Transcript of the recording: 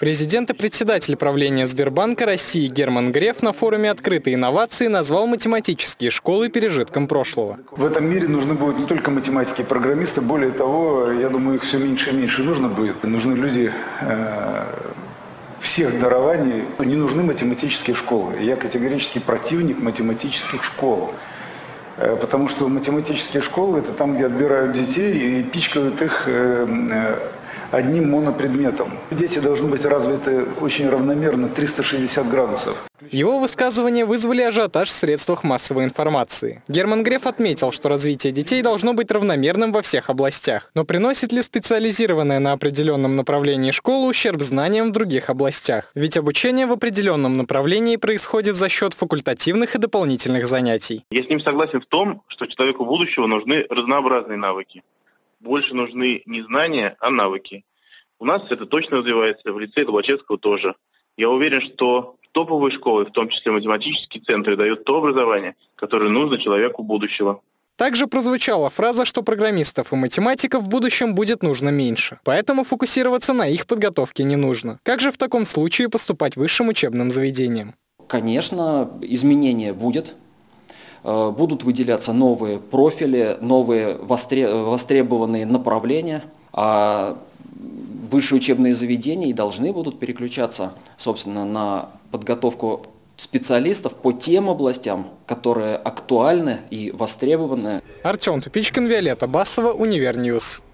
Президент и председатель правления Сбербанка России Герман Греф на форуме «Открытые инновации» назвал математические школы пережитком прошлого. В этом мире нужны будут не только математики и программисты, более того, я думаю, их все меньше и меньше нужно будет. Нужны люди всех дарований, не нужны математические школы. Я категорически противник математических школ. Потому что математические школы – это там, где отбирают детей и пичкают их одним монопредметом. Дети должны быть развиты очень равномерно, 360 градусов. Его высказывания вызвали ажиотаж в средствах массовой информации. Герман Греф отметил, что развитие детей должно быть равномерным во всех областях. Но приносит ли специализированная на определенном направлении школа ущерб знаниям в других областях? Ведь обучение в определенном направлении происходит за счет факультативных и дополнительных занятий. Я с ним согласен в том, что человеку будущего нужны разнообразные навыки. Больше нужны не знания, а навыки. У нас это точно развивается, в лицее Тульчевского тоже. Я уверен, что топовые школы, в том числе математические центры, дают то образование, которое нужно человеку будущего. Также прозвучала фраза, что программистов и математиков в будущем будет нужно меньше, поэтому фокусироваться на их подготовке не нужно. Как же в таком случае поступать высшим учебным заведениям? Конечно, изменения будут. Будут выделяться новые профили, новые востребованные направления, а высшие учебные заведения и должны будут переключаться, собственно, на подготовку специалистов по тем областям, которые актуальны и востребованы. Артем Тупичкин, Виолетта Басова, Универньюз.